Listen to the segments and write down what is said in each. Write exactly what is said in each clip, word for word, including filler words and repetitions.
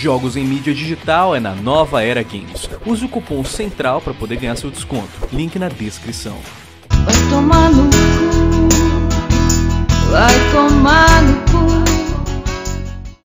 Jogos em mídia digital é na Nova Era Games. Use o cupom CENTRAL para poder ganhar seu desconto. Link na descrição. Vai tomar no cu, vai tomar no cu.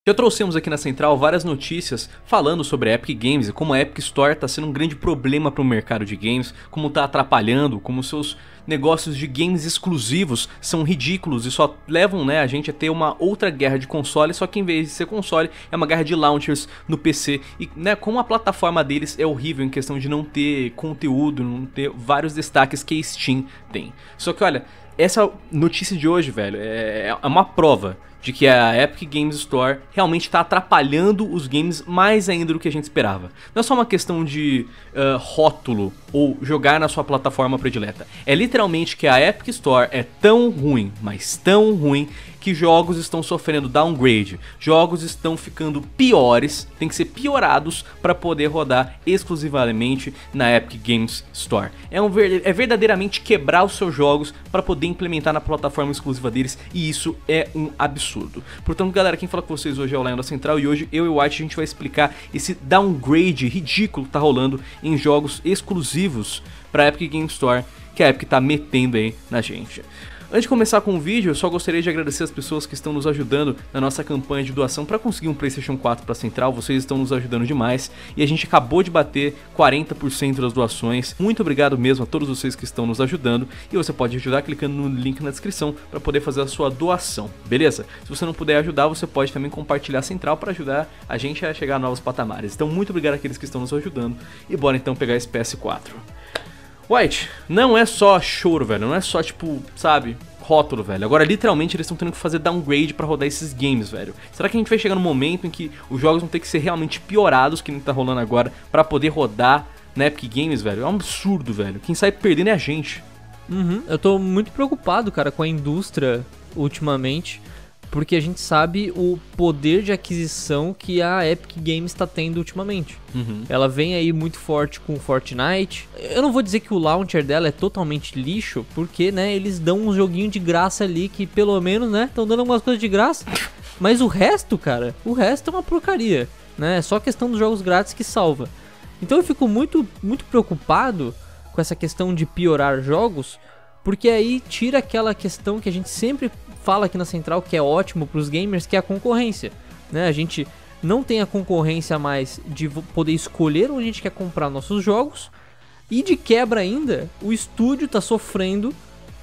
Já trouxemos aqui na Central várias notícias falando sobre a Epic Games e como a Epic Store está sendo um grande problema para o mercado de games, como está atrapalhando, como seus negócios de games exclusivos são ridículos e só levam, né, a gente a ter uma outra guerra de console, só que em vez de ser console, é uma guerra de launchers no P C e, né, como a plataforma deles é horrível em questão de não ter conteúdo, não ter vários destaques que a Steam tem. Só que olha, essa notícia de hoje, velho, é uma prova de que a Epic Games Store realmente está atrapalhando os games mais ainda do que a gente esperava. Não é só uma questão de uh, rótulo ou jogar na sua plataforma predileta. É literalmente que a Epic Store é tão ruim, mas tão ruim, que jogos estão sofrendo downgrade, jogos estão ficando piores, tem que ser piorados para poder rodar exclusivamente na Epic Games Store. É, um ver- é verdadeiramente quebrar os seus jogos para poder implementar na plataforma exclusiva deles, e isso é um absurdo. Portanto, galera, quem fala com vocês hoje é o Lionel da Central, e hoje eu e o White a gente vai explicar esse downgrade ridículo que tá rolando em jogos exclusivos para a Epic Games Store, que a Epic tá metendo aí na gente. Antes de começar com o vídeo, eu só gostaria de agradecer as pessoas que estão nos ajudando na nossa campanha de doação para conseguir um PlayStation quatro para a Central. Vocês estão nos ajudando demais e a gente acabou de bater quarenta por cento das doações. Muito obrigado mesmo a todos vocês que estão nos ajudando, e você pode ajudar clicando no link na descrição para poder fazer a sua doação, beleza? Se você não puder ajudar, você pode também compartilhar a Central para ajudar a gente a chegar a novos patamares. Então muito obrigado àqueles que estão nos ajudando e bora então pegar esse P S quatro. White, não é só choro, velho, não é só, tipo, sabe, rótulo, velho. Agora, literalmente, eles estão tendo que fazer downgrade pra rodar esses games, velho. Será que a gente vai chegar no momento em que os jogos vão ter que ser realmente piorados, que nem tá rolando agora, pra poder rodar na Epic Games, velho? É um absurdo, velho. Quem sai perdendo é a gente. Uhum, eu tô muito preocupado, cara, com a indústria ultimamente, porque a gente sabe o poder de aquisição que a Epic Games está tendo ultimamente. Uhum. Ela vem aí muito forte com Fortnite. Eu não vou dizer que o launcher dela é totalmente lixo, porque, né, eles dão um joguinho de graça ali que pelo menos, né, estão dando algumas coisas de graça. Mas o resto, cara, o resto é uma porcaria, né? É só questão dos jogos grátis que salva. Então eu fico muito, muito preocupado com essa questão de piorar jogos, porque aí tira aquela questão que a gente sempre fala aqui na Central, que é ótimo para os gamers, que é a concorrência, né? A gente não tem a concorrência mais de poder escolher onde a gente quer comprar nossos jogos, e de quebra ainda, o estúdio tá sofrendo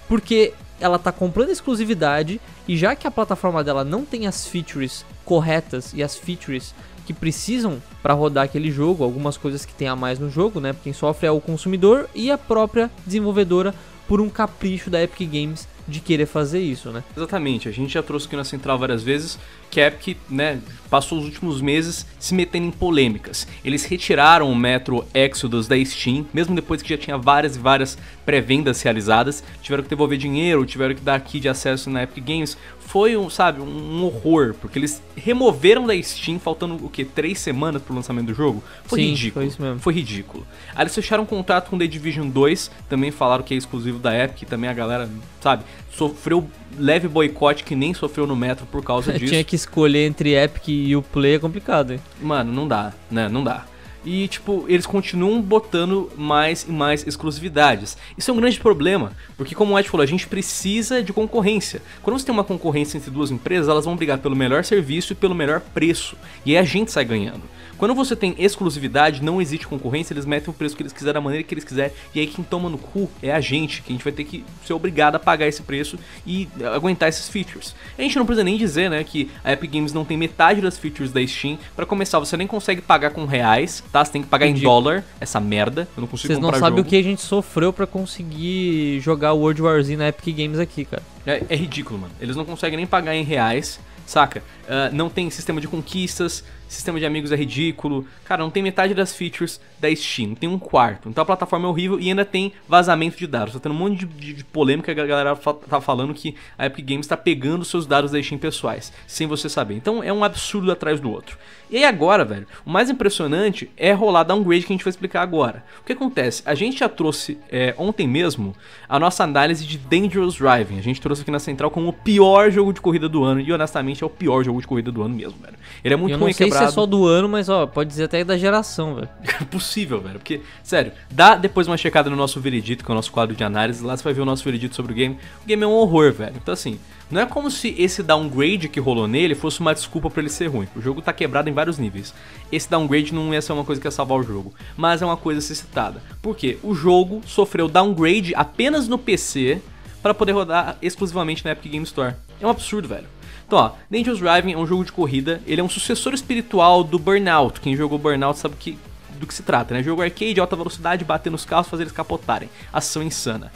porque ela tá comprando exclusividade, e já que a plataforma dela não tem as features corretas e as features que precisam para rodar aquele jogo, algumas coisas que tem a mais no jogo, né? Quem sofre é o consumidor e a própria desenvolvedora, por um capricho da Epic Games de querer fazer isso, né? Exatamente, a gente já trouxe aqui na Central várias vezes que a Epic, né, passou os últimos meses se metendo em polêmicas. Eles retiraram o Metro Exodus da Steam, mesmo depois que já tinha várias e várias pré-vendas realizadas, tiveram que devolver dinheiro, tiveram que dar key de acesso na Epic Games. Foi um, sabe, um horror, porque eles removeram da Steam faltando o que? Três semanas pro lançamento do jogo? Foi Sim, ridículo. Foi isso mesmo. Foi ridículo. Aí eles fecharam um contrato com The Division dois, também falaram que é exclusivo da Epic, também a galera, sabe, sofreu leve boicote que nem sofreu no Metro por causa disso. Tinha que escolher entre Epic e Uplay, é complicado, hein? Mano, não dá, né? Não dá. E, tipo, eles continuam botando mais e mais exclusividades. Isso é um grande problema, porque, como o White falou, a gente precisa de concorrência. Quando você tem uma concorrência entre duas empresas, elas vão brigar pelo melhor serviço e pelo melhor preço. E aí a gente sai ganhando. Quando você tem exclusividade, não existe concorrência, eles metem o preço que eles quiserem, da maneira que eles quiserem, e aí quem toma no cu é a gente, que a gente vai ter que ser obrigado a pagar esse preço e aguentar esses features. A gente não precisa nem dizer, né, que a Epic Games não tem metade das features da Steam. Pra começar, você nem consegue pagar com reais, tá? Você tem que pagar Entendi. em dólar, essa merda. Eu não consigo Vocês comprar Vocês não sabem o que a gente sofreu pra conseguir jogar World War Z na Epic Games aqui, cara. É, é ridículo, mano. Eles não conseguem nem pagar em reais, saca? Uh, não tem sistema de conquistas, sistema de amigos é ridículo. Cara, não tem metade das features da Steam, não tem um quarto. Então a plataforma é horrível e ainda tem vazamento de dados. Tá tendo um monte de, de, de polêmica que a galera fa tá falando que a Epic Games tá pegando seus dados da Steam pessoais, sem você saber. Então é um absurdo atrás do outro. E aí agora, velho, o mais impressionante é rolar downgrade que a gente vai explicar agora. O que acontece? A gente já trouxe é, ontem mesmo a nossa análise de Dangerous Driving. A gente trouxe aqui na Central como o pior jogo de corrida do ano e honestamente sinceramente, é o pior jogo de corrida do ano mesmo, velho. Ele é muito ruim e quebrado. Eu não sei quebrado. se é só do ano, mas ó, pode dizer até da geração, velho. É possível, velho, porque, sério, dá depois uma checada no nosso veredito, que é o nosso quadro de análise, lá você vai ver o nosso veredito sobre o game. O game é um horror, velho. Então, assim, não é como se esse downgrade que rolou nele fosse uma desculpa pra ele ser ruim. O jogo tá quebrado em vários níveis. Esse downgrade não ia ser uma coisa que ia salvar o jogo, mas é uma coisa a ser citada. Por quê? O jogo sofreu downgrade apenas no P C para poder rodar exclusivamente na Epic Games Store. É um absurdo, velho. Então, ó, Dangerous Driving é um jogo de corrida, ele é um sucessor espiritual do Burnout. Quem jogou Burnout sabe que, do que se trata, né? Jogo arcade, alta velocidade, bater nos carros, fazer eles capotarem. Ação insana.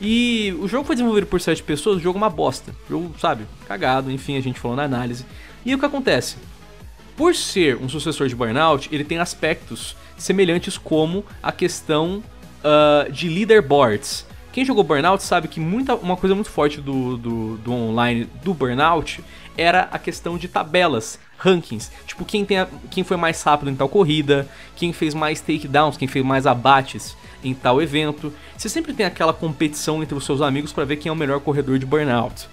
E o jogo foi desenvolvido por sete pessoas, o jogo é uma bosta. O jogo, sabe, cagado, enfim, a gente falou na análise. E aí, o que acontece? Por ser um sucessor de Burnout, ele tem aspectos semelhantes como a questão uh, de leaderboards. Quem jogou Burnout sabe que muita, uma coisa muito forte do, do, do online do Burnout era a questão de tabelas, rankings. Tipo, quem, tem a, quem foi mais rápido em tal corrida, quem fez mais takedowns, quem fez mais abates em tal evento. Você sempre tem aquela competição entre os seus amigos para ver quem é o melhor corredor de Burnout.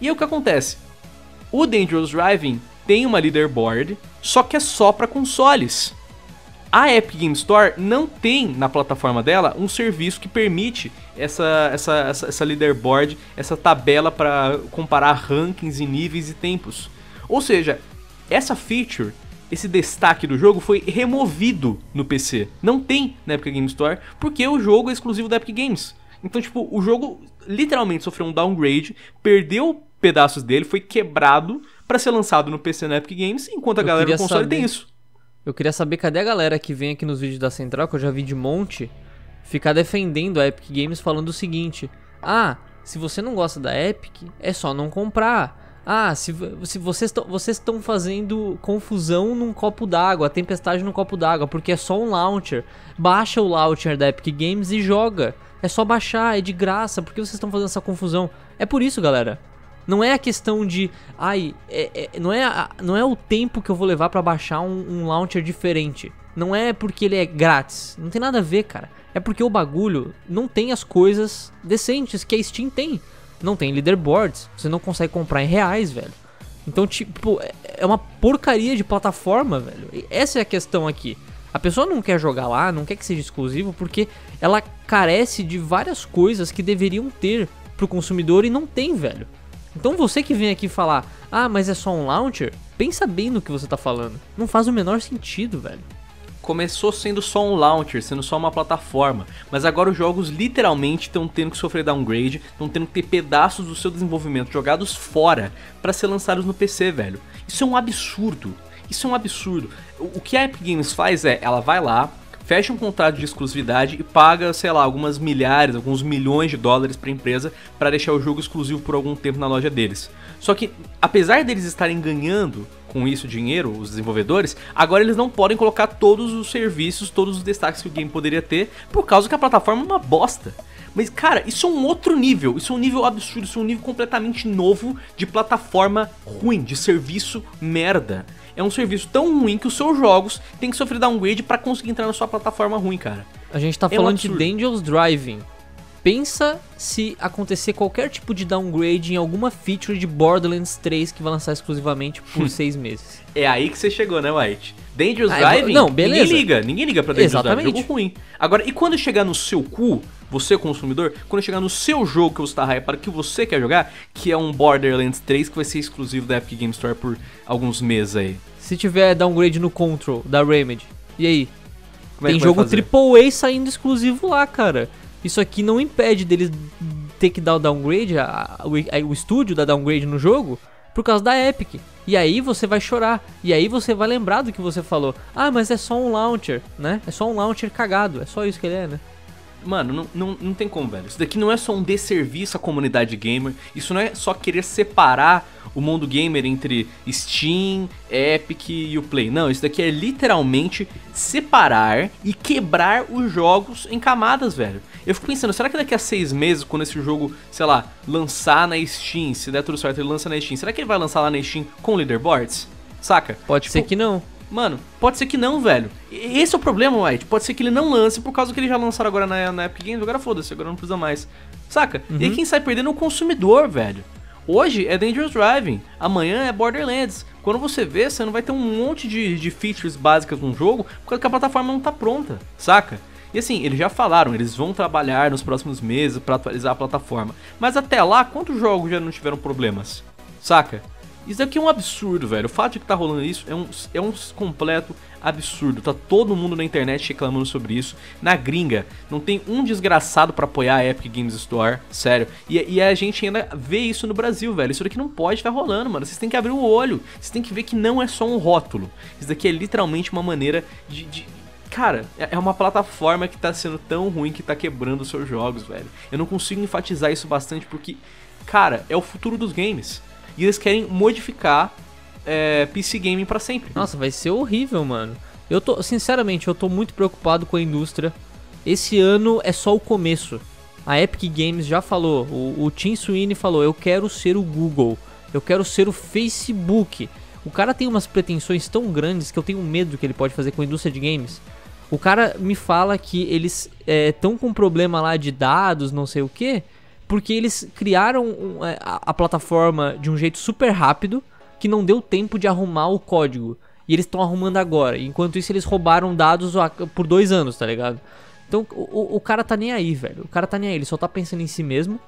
E aí, o que acontece? O Dangerous Driving tem uma leaderboard, só que é só para consoles. A Epic Games Store não tem na plataforma dela um serviço que permite essa, essa, essa, essa leaderboard, essa tabela para comparar rankings e níveis e tempos. Ou seja, essa feature, esse destaque do jogo foi removido no P C. Não tem na Epic Games Store porque o jogo é exclusivo da Epic Games. Então, tipo, o jogo literalmente sofreu um downgrade, perdeu pedaços dele, foi quebrado para ser lançado no P C na Epic Games, enquanto a Eu galera do console saber. tem isso. Eu queria saber cadê a galera que vem aqui nos vídeos da Central, que eu já vi de monte, ficar defendendo a Epic Games falando o seguinte: ah, se você não gosta da Epic, é só não comprar. Ah, se, se vocês estão fazendo confusão num copo d'água, tempestade num copo d'água, porque é só um launcher. Baixa o launcher da Epic Games e joga. É só baixar, é de graça, por que vocês estão fazendo essa confusão? É por isso, galera. Não é a questão de, ai, é, é, não, é a, não é o tempo que eu vou levar pra baixar um, um launcher diferente. Não é porque ele é grátis, não tem nada a ver, cara. É porque o bagulho não tem as coisas decentes que a Steam tem. Não tem leaderboards, você não consegue comprar em reais, velho. Então, tipo, é uma porcaria de plataforma, velho. E essa é a questão aqui. A pessoa não quer jogar lá, não quer que seja exclusivo, porque ela carece de várias coisas que deveriam ter pro consumidor e não tem, velho. Então você que vem aqui falar, ah, mas é só um launcher, pensa bem no que você tá falando. Não faz o menor sentido, velho. Começou sendo só um launcher, sendo só uma plataforma, mas agora os jogos literalmente estão tendo que sofrer downgrade, estão tendo que ter pedaços do seu desenvolvimento jogados fora para ser lançados no P C, velho. Isso é um absurdo, isso é um absurdo. O que a Epic Games faz é, ela vai lá, fecha um contrato de exclusividade e paga, sei lá, algumas milhares, alguns milhões de dólares pra empresa para deixar o jogo exclusivo por algum tempo na loja deles. Só que, apesar deles estarem ganhando com isso dinheiro, os desenvolvedores, agora eles não podem colocar todos os serviços, todos os destaques que o game poderia ter, por causa que a plataforma é uma bosta. Mas, cara, isso é um outro nível, isso é um nível absurdo, isso é um nível completamente novo de plataforma ruim, de serviço merda. É um serviço tão ruim que os seus jogos têm que sofrer downgrade pra conseguir entrar na sua plataforma ruim, cara. A gente tá é falando um de Dangerous Driving. Pensa se acontecer qualquer tipo de downgrade em alguma feature de Borderlands três que vai lançar exclusivamente por seis meses. É aí que você chegou, né, White? Dangerous ah, Driving, não, beleza. Ninguém liga, ninguém liga pra Dangerous Exatamente. Driving, jogo ruim. Agora, e quando chegar no seu cu, você consumidor, quando chegar no seu jogo que você tá hypado, que você quer jogar, que é um Borderlands três que vai ser exclusivo da Epic Game Store por alguns meses aí. Se tiver downgrade no Control, da Remedy, e aí? Como Tem é jogo triplo A saindo exclusivo lá, cara. Isso aqui não impede deles ter que dar o downgrade, a, a, o estúdio dá downgrade no jogo, por causa da Epic. E aí você vai chorar, e aí você vai lembrar do que você falou. Ah, mas é só um launcher, né? É só um launcher cagado, é só isso que ele é, né? Mano, não, não, não tem como, velho. Isso daqui não é só um desserviço à comunidade gamer, isso não é só querer separar o mundo gamer entre Steam, Epic e Uplay. Não, isso daqui é literalmente separar e quebrar os jogos em camadas, velho. Eu fico pensando, será que daqui a seis meses, quando esse jogo, sei lá, lançar na Steam, se der tudo certo ele lança na Steam, será que ele vai lançar lá na Steam com leaderboards? Saca? Pode tipo, ser que não. Mano, pode ser que não, velho. Esse é o problema, White. Pode ser que ele não lance por causa que ele já lançaram agora na, na Epic Games. Agora foda-se, agora não precisa mais. Saca? Uhum. E aí quem sai perdendo é o consumidor, velho. Hoje é Dangerous Driving, amanhã é Borderlands. Quando você vê, você não vai ter um monte de, de features básicas no jogo, porque a plataforma não tá pronta, saca? E assim, eles já falaram, eles vão trabalhar nos próximos meses para atualizar a plataforma. Mas até lá, quantos jogos já não tiveram problemas? Saca? Isso aqui é um absurdo, velho. O fato de que tá rolando isso é um, é um completo absurdo. Tá todo mundo na internet reclamando sobre isso. Na gringa, não tem um desgraçado pra apoiar a Epic Games Store, sério. E, e a gente ainda vê isso no Brasil, velho. Isso daqui não pode estar rolando, mano. Vocês têm que abrir o olho. Vocês têm que ver que não é só um rótulo. Isso daqui é literalmente uma maneira de... de... Cara, é uma plataforma que tá sendo tão ruim que tá quebrando os seus jogos, velho. Eu não consigo enfatizar isso bastante porque, cara, é o futuro dos games. E eles querem modificar é, P C Gaming pra sempre. Nossa, vai ser horrível, mano. Eu tô, sinceramente, eu tô muito preocupado com a indústria. Esse ano é só o começo. A Epic Games já falou, o, o Tim Sweeney falou, eu quero ser o Google, eu quero ser o Facebook. O cara tem umas pretensões tão grandes que eu tenho medo do que ele pode fazer com a indústria de games. O cara me fala que eles estão é, com problema lá de dados, não sei o que, porque eles criaram um, a, a plataforma de um jeito super rápido que não deu tempo de arrumar o código. E eles estão arrumando agora. Enquanto isso, eles roubaram dados por dois anos, tá ligado? Então o, o cara tá nem aí, velho. O cara tá nem aí, ele só tá pensando em si mesmo.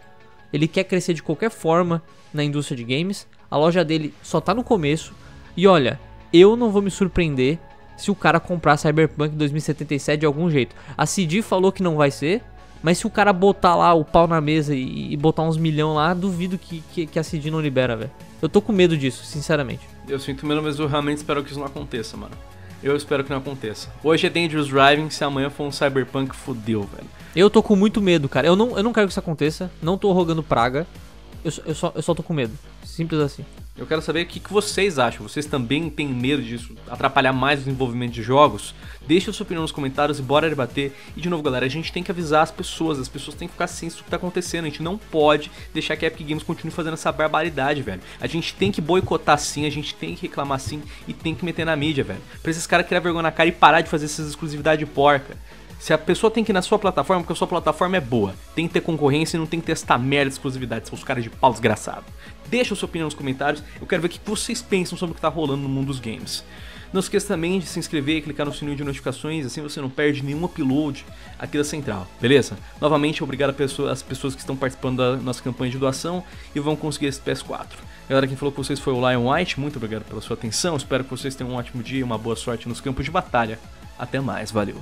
Ele quer crescer de qualquer forma na indústria de games. A loja dele só tá no começo. E olha, eu não vou me surpreender se o cara comprar Cyberpunk dois mil e setenta e sete de algum jeito. A C D falou que não vai ser, mas se o cara botar lá o pau na mesa e, e botar uns milhão lá, duvido que, que, que a C D não libera, velho. Eu tô com medo disso, sinceramente. Eu sinto medo, mas eu realmente espero que isso não aconteça, mano. Eu espero que não aconteça. Hoje é Dangerous Driving, se amanhã for um Cyberpunk, fodeu, velho. Eu tô com muito medo, cara. Eu não, eu não quero que isso aconteça, não tô rogando praga. Eu, eu, só, eu só tô com medo, simples assim. Eu quero saber o que, que vocês acham. Vocês também têm medo disso atrapalhar mais o desenvolvimento de jogos? Deixa a sua opinião nos comentários e bora debater. E de novo, galera, a gente tem que avisar as pessoas. As pessoas têm que ficar cientes do que tá acontecendo. A gente não pode deixar que a Epic Games continue fazendo essa barbaridade, velho. A gente tem que boicotar sim, a gente tem que reclamar sim e tem que meter na mídia, velho. Pra esses caras criar vergonha na cara e parar de fazer essas exclusividades porca. Se a pessoa tem que ir na sua plataforma, porque a sua plataforma é boa, tem que ter concorrência e não tem que ter essa merda de exclusividade, são os caras de pau desgraçado. Deixa a sua opinião nos comentários, eu quero ver o que vocês pensam sobre o que tá rolando no mundo dos games. Não se esqueça também de se inscrever e clicar no sininho de notificações, assim você não perde nenhum upload aqui da Central, beleza? Novamente, obrigado às pessoas que estão participando da nossa campanha de doação e vão conseguir esse P S quatro. Galera, quem falou com vocês foi o Lion White, muito obrigado pela sua atenção, espero que vocês tenham um ótimo dia e uma boa sorte nos campos de batalha. Até mais, valeu!